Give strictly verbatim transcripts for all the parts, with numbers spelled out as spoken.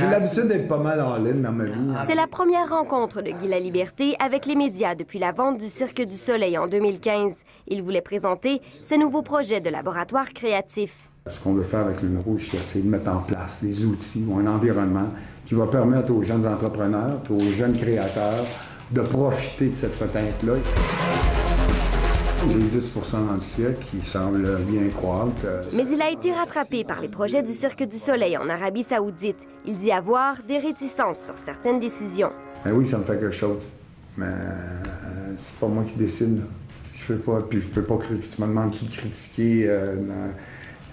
J'ai l'habitude d'être pas mal en ligne dans ma vie. C'est la première rencontre de Guy Laliberté avec les médias depuis la vente du Cirque du Soleil en deux mille quinze. Il voulait présenter ses nouveaux projets de laboratoire créatif. Ce qu'on veut faire avec Lune Rouge, c'est essayer de mettre en place des outils ou un environnement qui va permettre aux jeunes entrepreneurs et aux jeunes créateurs de profiter de cette fenêtre-là. J'ai dix pour cent dans le cirque qui semble bien croître. Mais il a été rattrapé par les projets du Cirque du Soleil en Arabie Saoudite. Il dit avoir des réticences sur certaines décisions. Ben oui, ça me fait quelque chose, mais c'est pas moi qui décide. Là. Je peux pas, puis je peux pas critiquer. Tu me demandes de critiquer euh,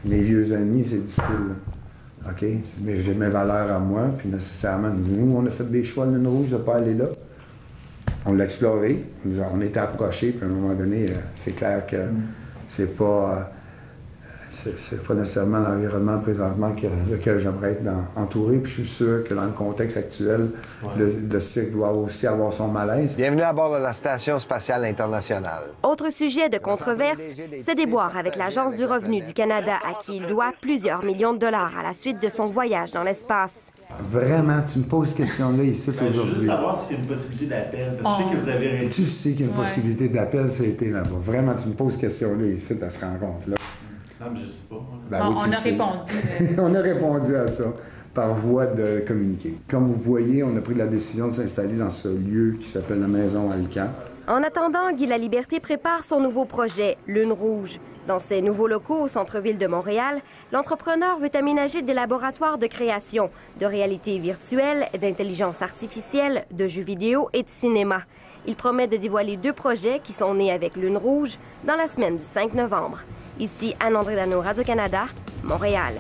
mes vieux amis, c'est difficile. Là. OK? Mais j'ai mes valeurs à moi, puis nécessairement, nous, on a fait des choix, Lune Rouge, de pas aller là. On l'a exploré, on était approché, puis à un moment donné, c'est clair que c'est pas, c'est pas nécessairement l'environnement présentement que, lequel j'aimerais être dans, entouré. Puis je suis sûr que dans le contexte actuel, ouais. le, le cirque doit aussi avoir son malaise. Bienvenue à bord de la Station spatiale internationale. Autre sujet de controverse, c'est des boires avec l'Agence du revenu du Canada, à qui il doit plusieurs millions de dollars à la suite de son voyage dans l'espace. Vraiment, tu me poses cette question-là ici aujourd'hui. Je veux savoir s'il y a une possibilité d'appel. Parce que oh. tu sais que vous avez réussi. Tu sais qu'il y a une ouais. possibilité d'appel, ça a été là-bas. Vraiment, tu me poses cette question-là ici, à cette rencontre-là. Non, mais je sais pas. Ben, bon, oui, on a sais. répondu. On a répondu à ça par voie de communiqué. Comme vous voyez, on a pris la décision de s'installer dans ce lieu qui s'appelle la Maison Alcan. En attendant, Guy Laliberté prépare son nouveau projet, Lune Rouge. Dans ses nouveaux locaux au centre-ville de Montréal, l'entrepreneur veut aménager des laboratoires de création, de réalité virtuelle, d'intelligence artificielle, de jeux vidéo et de cinéma. Il promet de dévoiler deux projets qui sont nés avec Lune Rouge dans la semaine du cinq novembre. Ici, Anne-Andrée Daneau, Radio-Canada, Montréal.